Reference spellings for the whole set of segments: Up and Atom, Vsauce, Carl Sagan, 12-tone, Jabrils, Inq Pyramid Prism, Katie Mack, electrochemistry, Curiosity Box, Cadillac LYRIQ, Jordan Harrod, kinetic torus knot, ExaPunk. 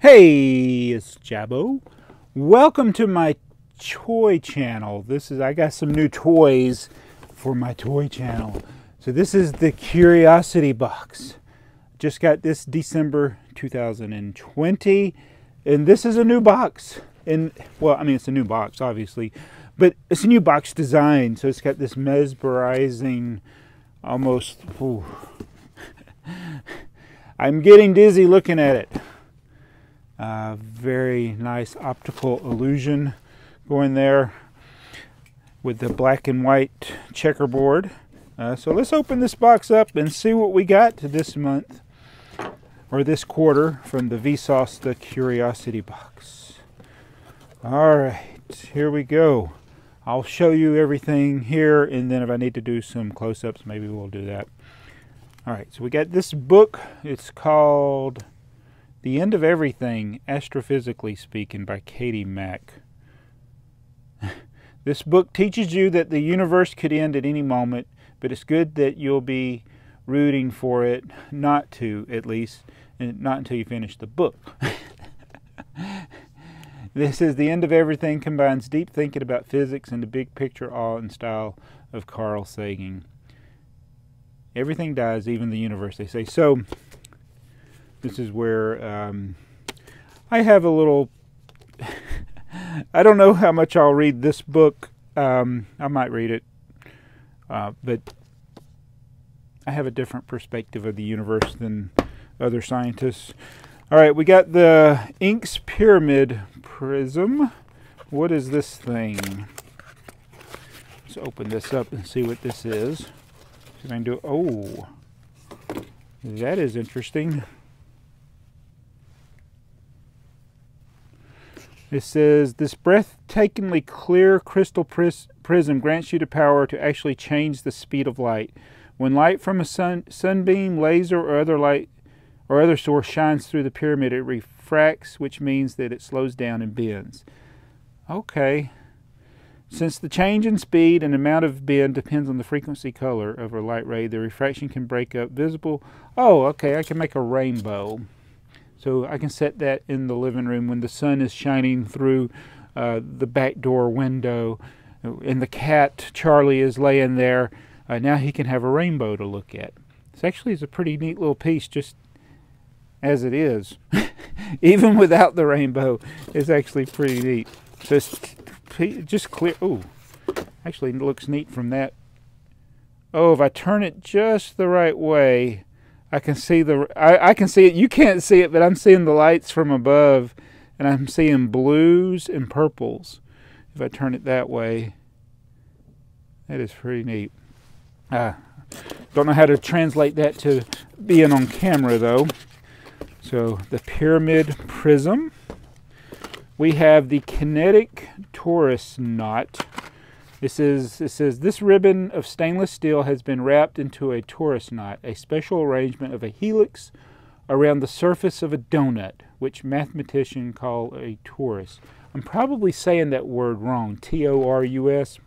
Hey, it's Jabbo. Welcome to my toy channel. I got some new toys for my toy channel. So this is the Curiosity Box. Just got this December 2020. And this is a new box. And well, I mean, it's a new box, obviously. But it's a new box design. So it's got this mesmerizing, almost... Ooh. I'm getting dizzy looking at it. Very nice optical illusion going there with the black and white checkerboard. So let's open this box up and see what we got this month or this quarter from the Vsauce, the Curiosity Box. All right, here we go. I'll show you everything here, and then if I need to do some close-ups, maybe we'll do that. All right, so we got this book. It's called The End of Everything, Astrophysically Speaking, by Katie Mack. This book teaches you that the universe could end at any moment, but it's good that you'll be rooting for it not to, at least, and not until you finish the book. This is The End of Everything, combines deep thinking about physics and the big picture awe and style of Carl Sagan. Everything dies, even the universe, they say. So this is where I have a little, I don't know how much I'll read this book. I might read it, but I have a different perspective of the universe than other scientists. All right, we got the Inq Pyramid Prism. What is this thing? Let's open this up and see what this is. See if I can do, oh, that is interesting. It says, this breathtakingly clear crystal prism grants you the power to actually change the speed of light. When light from a sunbeam, laser, or other light or other source shines through the pyramid, it refracts, which means that it slows down and bends. Okay. Since the change in speed and amount of bend depends on the frequency color of a light ray, the refraction can break up visible. Oh, okay, I can make a rainbow. So I can set that in the living room when the sun is shining through the back door window, and the cat, Charlie, is laying there. Now he can have a rainbow to look at. This actually is a pretty neat little piece just as it is. Even without the rainbow, it's actually pretty neat. So it's just clear. Ooh, actually looks neat from that. Oh, if I turn it just the right way, I can see the, I can see it, you can't see it, but I'm seeing the lights from above, and I'm seeing blues and purples. If I turn it that way, that is pretty neat. Don't know how to translate that to being on camera, though. So, the pyramid prism. We have the kinetic torus knot. It says, this ribbon of stainless steel has been wrapped into a torus knot, a special arrangement of a helix around the surface of a donut, which mathematicians call a torus. I'm probably saying that word wrong, T-O-R-U-S.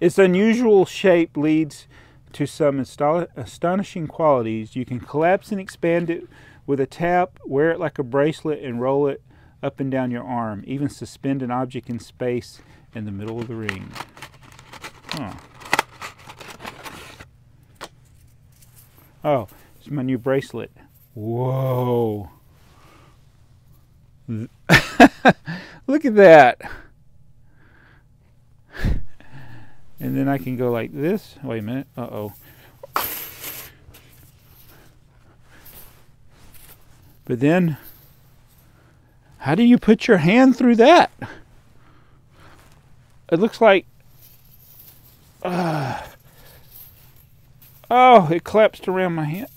Its unusual shape leads to some astonishing qualities. You can collapse and expand it with a tap, wear it like a bracelet, and roll it up and down your arm, even suspend an object in space in the middle of the ring. Huh. Oh, it's my new bracelet. Whoa. Look at that. And then I can go like this. Wait a minute. Uh-oh. But then, how do you put your hand through that? It looks like, oh, it collapsed around my hand.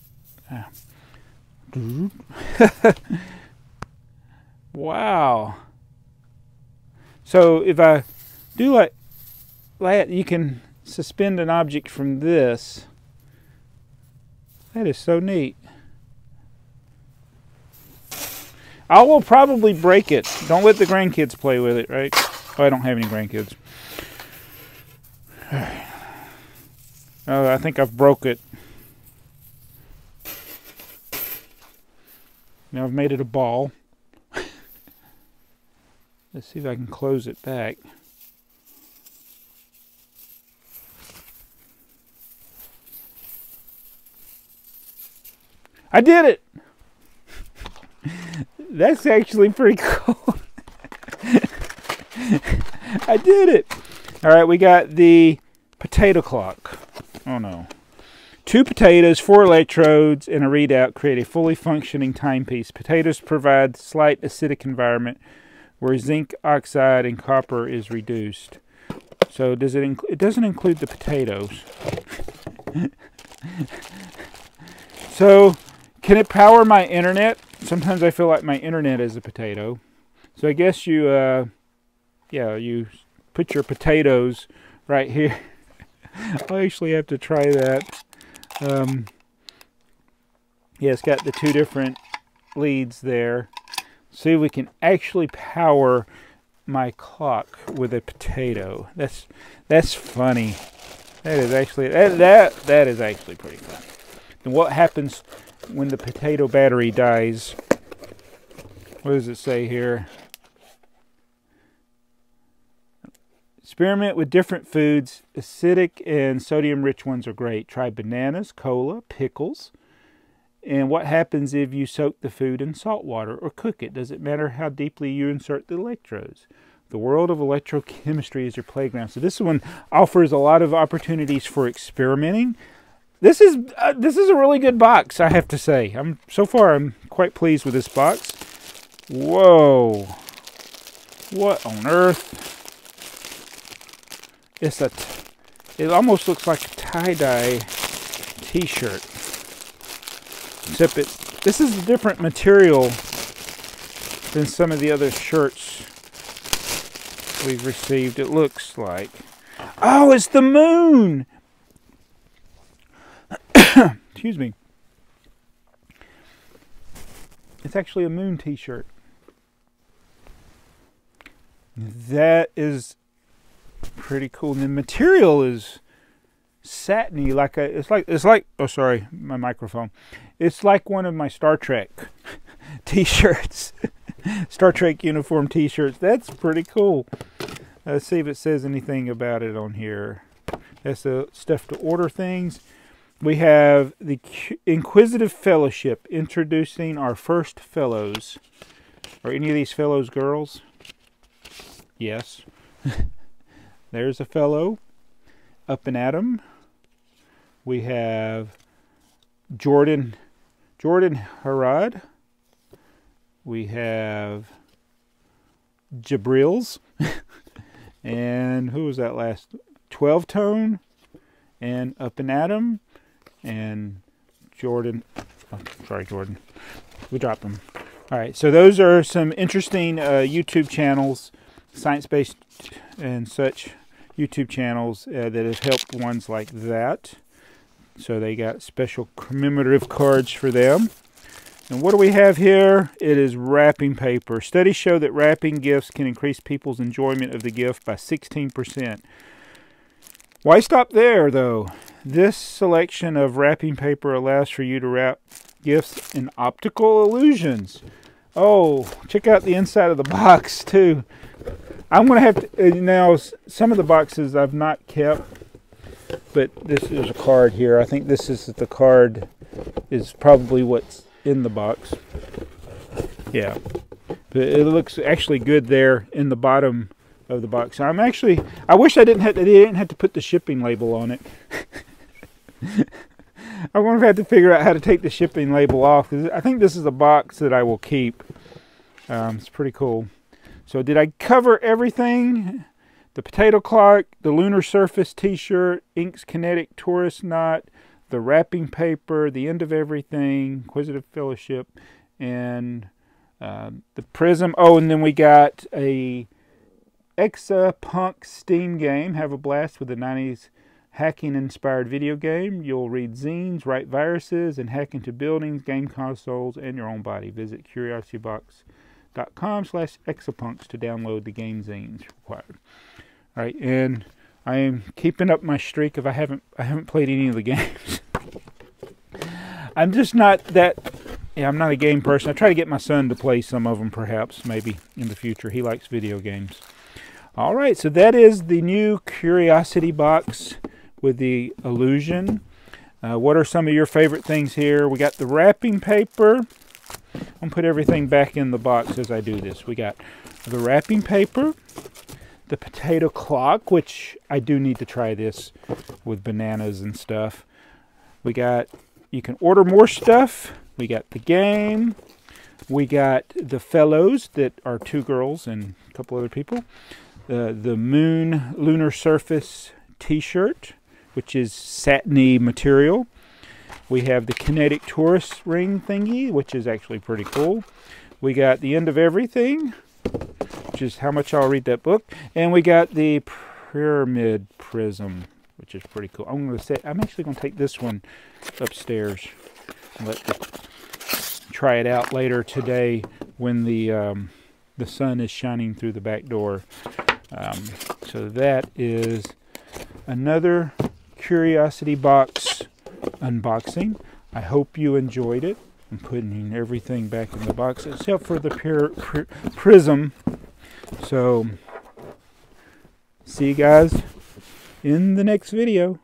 Wow. So if I do like that, you can suspend an object from this. That is so neat. I will probably break it. Don't let the grandkids play with it, right? Oh, I don't have any grandkids. Oh, I think I've broke it. Now I've made it a ball. Let's see if I can close it back. I did it! That's actually pretty cool. I did it! Alright, we got the potato clock. Oh no. 2 potatoes, 4 electrodes, and a readout create a fully functioning timepiece. Potatoes provide slight acidic environment where zinc oxide and copper is reduced. So does it doesn't include the potatoes. So can it power my internet? Sometimes I feel like my internet is a potato. So I guess you yeah, you put your potatoes right here. I actually have to try that. Yeah, it's got the 2 different leads there. See if we can actually power my clock with a potato. That's funny. That is actually that is actually pretty fun. And what happens when the potato battery dies? What does it say here? Experiment with different foods. Acidic and sodium-rich ones are great. Try bananas, cola, pickles. And what happens if you soak the food in salt water or cook it? Does it matter how deeply you insert the electrodes? The world of electrochemistry is your playground. So this one offers a lot of opportunities for experimenting. This is a really good box, I have to say. So far I'm quite pleased with this box. Whoa! What on earth? It almost looks like a tie-dye t-shirt, except this is a different material than some of the other shirts we've received, it looks like. Oh, it's the moon! Excuse me. It's actually a moon t-shirt. That is pretty cool, and the material is satiny, like it's like oh sorry, my microphone. It's like one of my Star Trek t-shirts, Star Trek uniform t-shirts. That's pretty cool. Let's see if it says anything about it on here. That's the stuff to order things. We have the Inquisitive Fellowship introducing our first fellows. Are any of these fellows girls? Yes. There's a fellow. Up and Atom. We have Jordan Harrod. We have Jabrils. And who was that last? 12-tone. And Up and Atom. And Jordan. Oh, sorry, Jordan. We dropped him. All right. So those are some interesting YouTube channels, science-based and such. YouTube channels that have helped ones like that. So they got special commemorative cards for them. And what do we have here? It is wrapping paper. Studies show that wrapping gifts can increase people's enjoyment of the gift by 16%. Why stop there, though? This selection of wrapping paper allows for you to wrap gifts in optical illusions. Oh, check out the inside of the box, too. I'm going to have to, now some of the boxes I've not kept, but this is a card here. I think this is the card is probably what's in the box. Yeah, but it looks actually good there in the bottom of the box. I'm actually, I wish they didn't have to put the shipping label on it. I wonder if I have to figure out how to take the shipping label off, because I think this is a box that I will keep. It's pretty cool. So did I cover everything? The potato clock, the lunar surface t-shirt, Inq's kinetic torus knot, the wrapping paper, the end of everything, Inquisitive Fellowship, and the prism. Oh, and then we got a ExaPunk Steam game. Have a blast with the 90s hacking-inspired video game. You'll read zines, write viruses, and hack into buildings, game consoles, and your own body. Visit CuriosityBox.com/exapunks to download the game zines required. All right, and I am keeping up my streak of I haven't played any of the games. I'm just not that Yeah, I'm not a game person. I try to get my son to play some of them, perhaps, maybe, in the future. He likes video games. All right, so that is the new Curiosity Box with the illusion. What are some of your favorite things here? We got the wrapping paper. I'm going to put everything back in the box as I do this. We got the wrapping paper, the potato clock, which I do need to try this with bananas and stuff. We got, you can order more stuff. We got the game. We got the fellows that are two girls and a couple other people. The moon lunar surface t-shirt, which is satiny material. We have the kinetic torus ring thingy, which is actually pretty cool. We got the end of everything, which is how much I'll read that book. And we got the pyramid prism, which is pretty cool. I'm actually going to take this one upstairs and try it out later today when the sun is shining through the back door. So that is another Curiosity Box unboxing. I hope you enjoyed it. I'm putting everything back in the box except for the prism. So see you guys in the next video.